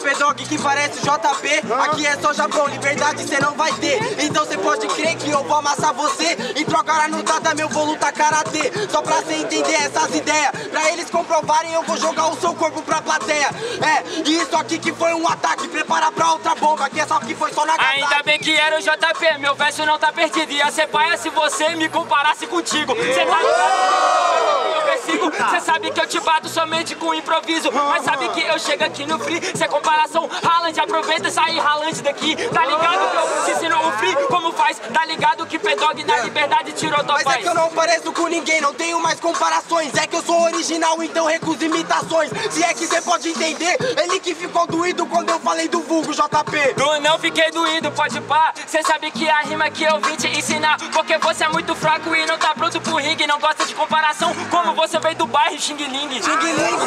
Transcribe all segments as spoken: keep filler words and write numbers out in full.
Pedog que parece J P. Aqui é só Japão, liberdade cê não vai ter. Então cê pode crer que eu vou amassar você. Em troca lá no dada meu vou lutar karatê. Só pra cê entender essas ideias, pra eles comprovarem eu vou jogar o seu corpo pra plateia. É, e isso aqui que foi um ataque, prepara pra outra bomba, que essa aqui foi só na casa. Ainda bem que era o J P, meu verso não tá perdido. Ia ser paia se você me comparasse contigo. Cê tá ligado? Eu persigo, cê sabe que eu te bato somente com improviso. Mas sabe que eu chego aqui no free, cê é comparação Haaland, aproveita e sai Haaland daqui. Tá ligado que eu te ensino o free como faz. Tá ligado que Pedog da liberdade tirou tua paz. Mas é que eu não pareço com ninguém, não tenho mais comparações. É que eu sou original, então recuso imitações. Se é que cê pode entender, ele que ficou doído quando eu falei do vulgo J P. Do não fiquei doído, pode pá. Cê sabe que a rima que eu vim te ensinar, porque você é muito fraco e não tá pronto pro ringue. Não gosta de comparação, como você veio do bairro xing-ling. Xing-ling,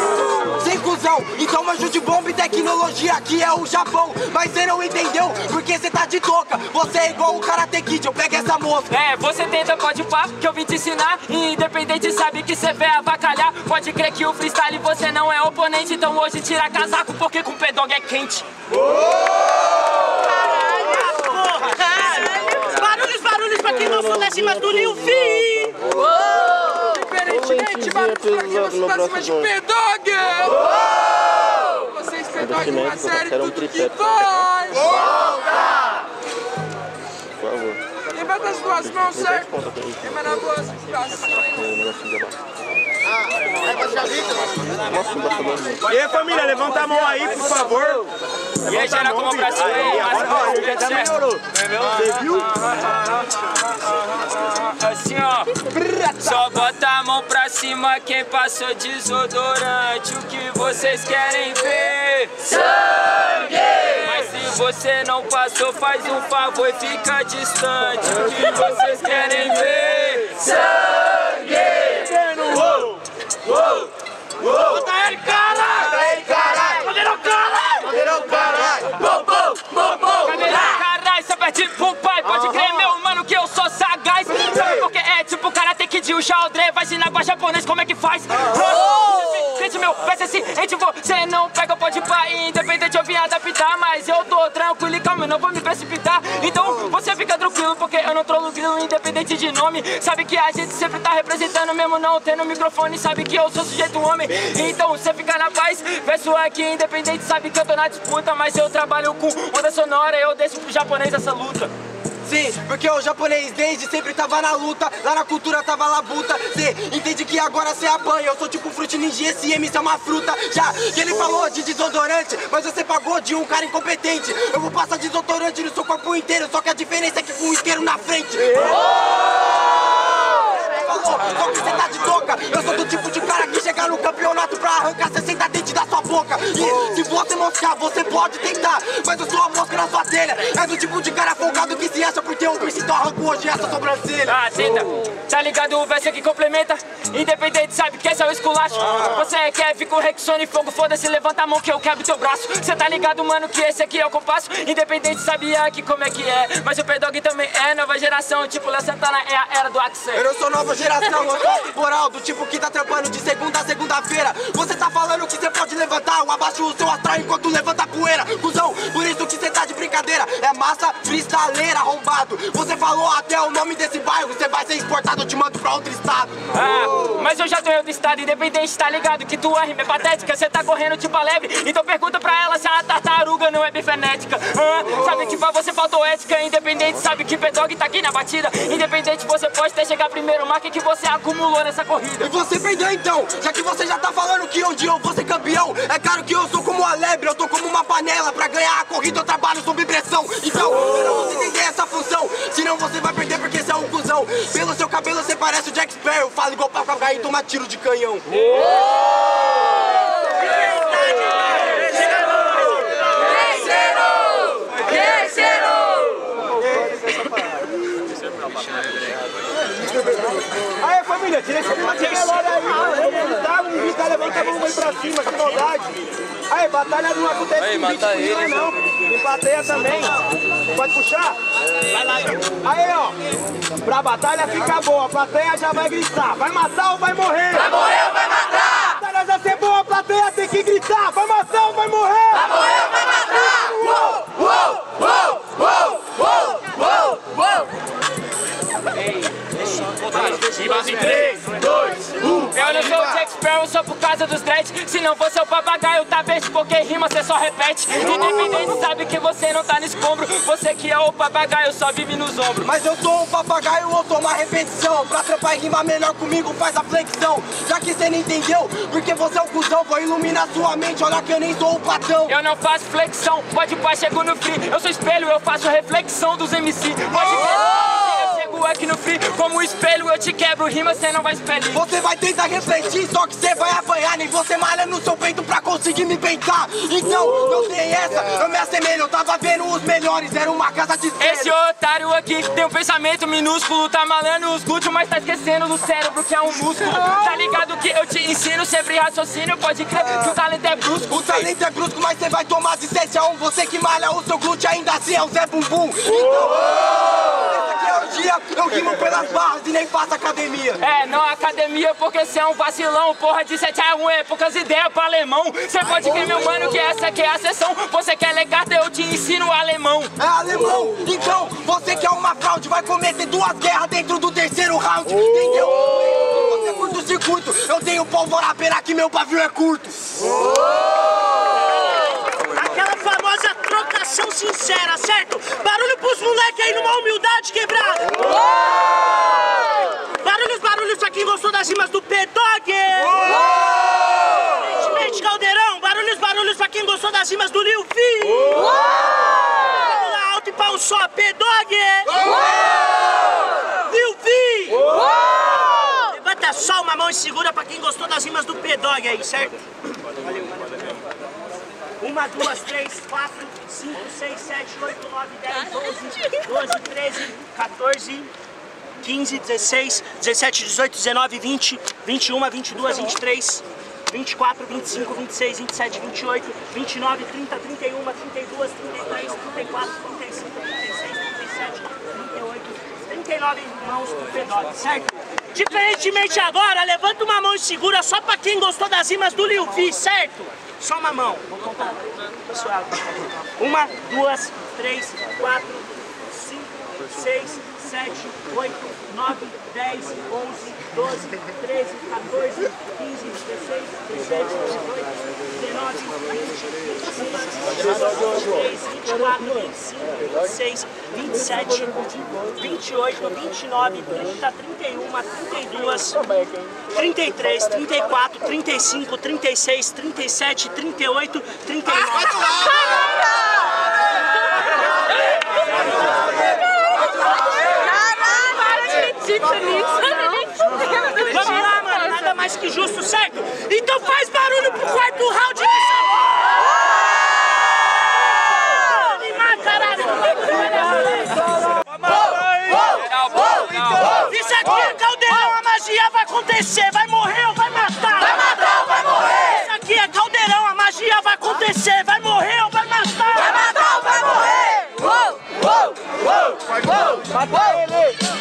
sem cuzão, então manjo de bomba e tecnologia, aqui é o Japão. Mas você não entendeu, porque você tá de toca. Você é igual o Karate Kid, eu pego essa mosca. É, você tenta, pode pá, que eu vim te ensinar. E independente sabe que cê vê avacalhar. Pode crer que o freestyle você não é oponente. Então hoje tira casaco, porque com Pedog é quente. Aqui não falece mais do Lil V! Diferentemente, barulho aqui você tá acima de Pedog! Vocês Pedog na série, tudo que vai! Volta! Por favor. Levanta as duas mãos, certo? Lembra na boa situação, hein? E aí, família, levanta a mão aí, por favor. E aí, geral, como pra cima aí. Agora já melhorou. Você viu? Assim, ó. Só bota a mão pra cima quem passou desodorante. O que vocês querem ver? Sangue! Mas se você não passou, faz um favor e fica distante. O que vocês querem ver? Sangue! Uou! Uou! Uou! Bota ele, caralho! Bota ele, caralho! Poderão, caralho! Poderão, caralho! Bom, bom, bom, bom! Caralho, você perde pro pai, pode crer, meu mano, que eu sou sagaz! Sabe porque é tipo Karate Kid, o Shaodre vai ensinar pra japonês como é que faz! Sente meu, vai ser assim, gente, você não pega, pode pá, independente eu vim adaptar, mas eu tô tranquilo e calmo, não vou me precipitar, então você fica tranquilo, porque eu não trolo grilo, independente de nome, sabe que a gente sempre tá representando, mesmo não tendo microfone, sabe que eu sou sujeito homem, então você fica na paz, verso aqui independente, sabe que eu tô na disputa, mas eu trabalho com onda sonora, eu deixo pro japonês essa luta. Sim, porque o japonês desde sempre tava na luta, lá na cultura tava labuta. Cê entende que agora cê apanha, eu sou tipo Fruit Ninja, esse M é uma fruta. Já que ele falou de desodorante, mas você pagou de um cara incompetente. Eu vou passar desodorante no seu corpo inteiro, só que a diferença é que com um isqueiro na frente. Só que cê tá de toca, eu sou do tipo de cara que chega no campeonato pra arrancar sessenta dentes da sua boca. E se você moscar, você pode tentar, mas eu sou a mosca na sua telha. É do tipo de cara folgado que se acha por ter um príncipe, então arranco hoje essa sobrancelha. Ah, senta, tá ligado o verso que complementa? Independente, sabe que esse é o esculacho. Você quer vir com Rexona e fogo, foda-se, levanta a mão que eu quebro teu braço. Cê tá ligado, mano, que esse aqui é o compasso. Independente, sabia que como é que é, mas o Pedog também é nova geração, tipo Léo Santana é a era do Axel. Eu não sou nova geração, eu sou temporal, do tipo que tá trampando de segunda a segunda-feira. Você tá falando que cê pode levantar, eu abaixo o seu astral enquanto levanta a poeira. Cusão, por isso que cê tá de brincadeira, é massa freestaleira, arrombado. Você falou até o nome desse bairro, cê vai ser exportado, eu te mando pra outro estado. Ah, mas eu já tô em outro estado, independente, tá ligado? Que tua rima é patética, cê tá correndo tipo a leve, então pergunta pra ela se a tartaruga não é bifenética. Ah, sabe que pra você faltou ética, independente, sabe que Pedog tá aqui na batida. Independente, você pode até chegar primeiro, marca que você acumulou nessa corrida. E você perdeu então, já que você já tá falando que um dia eu vou ser campeão. É claro que eu sou como a lebre, eu tô como uma panela. Pra ganhar a corrida eu trabalho sob pressão. Então, eu não vou entender essa função, senão você vai perder porque você é um cuzão. Pelo seu cabelo você parece o Jack Sparrow, fala igual papagaio e toma tiro de canhão. Aê, família, tira esse clima de velório aí, mano. Vamos gritar, vamos gritar, levanta a mão aí pra cima, que maldade. Aí, batalha não acontece aí, com vinte não, não. Empateia também. Pode puxar? Vai lá, aí, ó. Pra batalha fica boa, a plateia já vai gritar. Vai matar ou vai morrer? Vai morrer ou vai matar? A batalha já ser boa, a plateia tem que gritar. Vai matar ou vai morrer? Vai morrer ou vai matar? causa dos dreads. Se não fosse o papagaio, tá verde, porque rima cê só repete. Independente sabe que você não tá no escombro. Você que é o papagaio, só vive nos ombros. Mas eu sou um papagaio, eu tô uma repetição. Pra trampar e rimar melhor comigo, faz a flexão. Já que cê não entendeu, porque você é um cuzão. Vou iluminar sua mente, olha que eu nem sou o patrão. Eu não faço flexão, pode pá, chego no free. Eu sou espelho, eu faço reflexão dos M C. Pode oh! Eu chego aqui no free, como espelho eu te quebro. Rima cê não vai expelir. Você vai tentar refletir, só que cê vai apanhar. Nem você malha no seu peito pra conseguir me peitar. Então, uh! não tem essa, eu me assemelho. Eu tava vendo os melhores, era uma casa de espelho. Esse otário aqui tem um pensamento minúsculo. Tá malando os glúteos, mas tá esquecendo do cérebro que é um músculo. Tá ligado que eu te ensino sempre raciocínio. Pode crer que o talento é brusco. O talento é brusco, mas cê vai tomar de sete a um. Você que malha o seu glúteo ainda assim é o Zé Bumbum. Então, esse aqui é o dia, eu rimo pelas barras e nem faço academia. É, não academia porque cê é um vacilão. Porra, de sete a um é poucas ideias pra alemão. Cê pode crer, meu mano, que essa aqui é a sessão. Você quer legado, eu te ensino alemão. É alemão, então você que é uma fraude vai cometer duas guerras dentro do terceiro round. Entendeu? Você curta o circuito, eu tenho pólvora, pena que meu pavio é curto. Aquela famosa trocação sincera, certo? Barulho pros moleque aí numa humildade quebrada. Barulhos, barulhos pra quem gostou das rimas do Pedog. Evidentemente, Caldeirão. Barulhos, barulhos pra quem gostou das rimas do Lil V. Vamos lá, alto e pau só, Pedog. Lil V. Levanta só uma mão e segura pra quem gostou das rimas do Pedog aí, certo? Valeu, valeu. Uma, duas, três, quatro, cinco, seis, sete, oito, nove, dez, onze, doze, treze, quatorze, quinze, dezesseis, dezessete, dezoito, dezenove, vinte, vinte e um, vinte e dois, vinte e três, vinte e quatro, vinte e cinco, vinte e seis, vinte e sete, vinte e oito, vinte e nove, trinta, trinta e um, trinta e dois, trinta e três, trinta e quatro, trinta e cinco, trinta e seis, trinta e sete, trinta e oito, trinta e nove mãos do Pedog, certo? Diferentemente agora, levanta uma mão e segura só pra quem gostou das rimas do Lil V, certo? Só uma mão. Vou contar. Pessoal. Uma, duas, três, quatro, cinco, seis, sete, oito, nove, dez, onze, doze, treze, quatorze, quinze, dezesseis, dezessete, dezoito, dezenove, vinte, vinte e seis, vinte e três, vinte e quatro, vinte e cinco, vinte e seis, vinte e sete, vinte e oito, vinte e nove, trinta, trinta e um, trinta e dois, trinta e três, trinta e quatro, trinta e cinco, trinta e seis, trinta e sete, trinta e oito, trinta e nove. Vamos lá, mano, nada mais que justo, certo? Então faz barulho pro quarto round de sabor! Animar, caralho! Isso aqui é Caldeirão, a magia vai acontecer, vai morrer ou vai matar? Vai matar ou vai morrer? Isso aqui é Caldeirão, a magia vai acontecer, vai morrer ou vai matar? Vai matar ou vai morrer? Uou, uou, uou, uou, matou ele!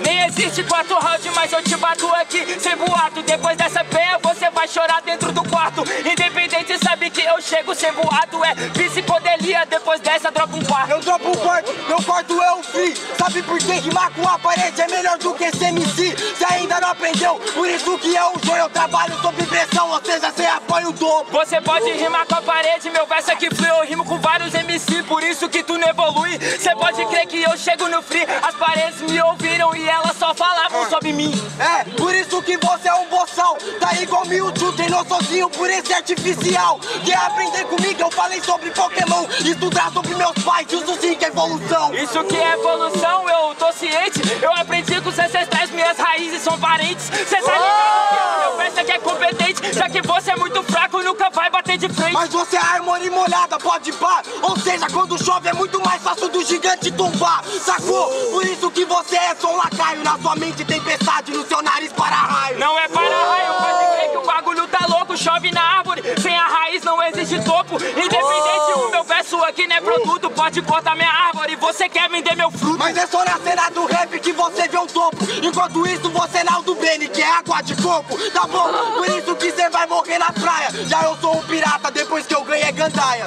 Nem existe quatro rounds, mas eu te bato aqui sem boato. Depois dessa peia você vai chorar dentro do quarto. Independente sabe que eu chego sem boato. É psicodelia, depois dessa dropa um quarto. Eu dropo um quarto, meu quarto é o free. Sabe por que rimar com a parede é melhor do que C M C? Cê ainda não aprendeu, por isso que é o joio. Eu trabalho sob pressão, ou seja, cê apoia o dom. Você pode rimar com a parede, meu verso é que flui. Eu rimo com vários M C, por isso que tu não evolui. Cê pode crer que eu chego no free. As paredes me ouviram e elas só falavam sobre mim. É, por isso que você é um boçal. Tá igual Mewtwo, treinou sozinho por esse artificial. Quer aprender comigo? Eu falei sobre Pokémon. Estudar sobre meus pais, isso sim que é evolução. Isso que é evolução, eu tô ciente. Eu aprendi com os ancestrais, minhas raízes são parentes. Cê tá ligado que o meu verso aqui é competente. Já que você é muito fraco, nunca vai bater de frente. Mas você é árvore molhada, pode pá. Ou seja, quando chove é muito mais fácil do gigante tombar. Sacou? Por isso que você é só um lacaio. Na sua mente tempestade, no seu nariz para-raio. Não é para-raio, pode crer que o bagulho tá louco. Chove na árvore, sem a raiz não existe topo. Independente, o meu verso aqui não é produto. Pode cortar minha árvore, você quer vender meu fruto. Mas é só na cena do rap que você vê o topo. Enquanto isso, você não é o do Beni, que é água de coco. Tá bom, por isso que você vai morrer na praia. Já eu sou um pirata, depois que eu ganhei é gandaia.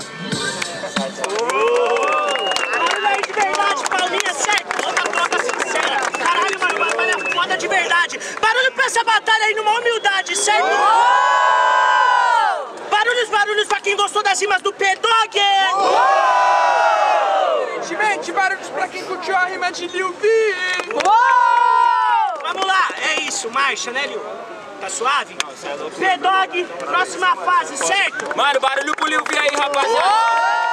Caralho, aí de verdade, palminha, certo? Outra troca sincera. Caralho, mano, batalha foda de verdade. Barulho pra essa batalha aí numa humildade, certo? gostou das rimas do Pedog? Uou! Gente, barulhos pra quem curtiu a rima de Lil V! Uou! Vamos lá, é isso, marcha, né, Lil? Tá suave? Pedog, próxima fase, certo? Mano, barulho pro Lil V aí, rapaziada!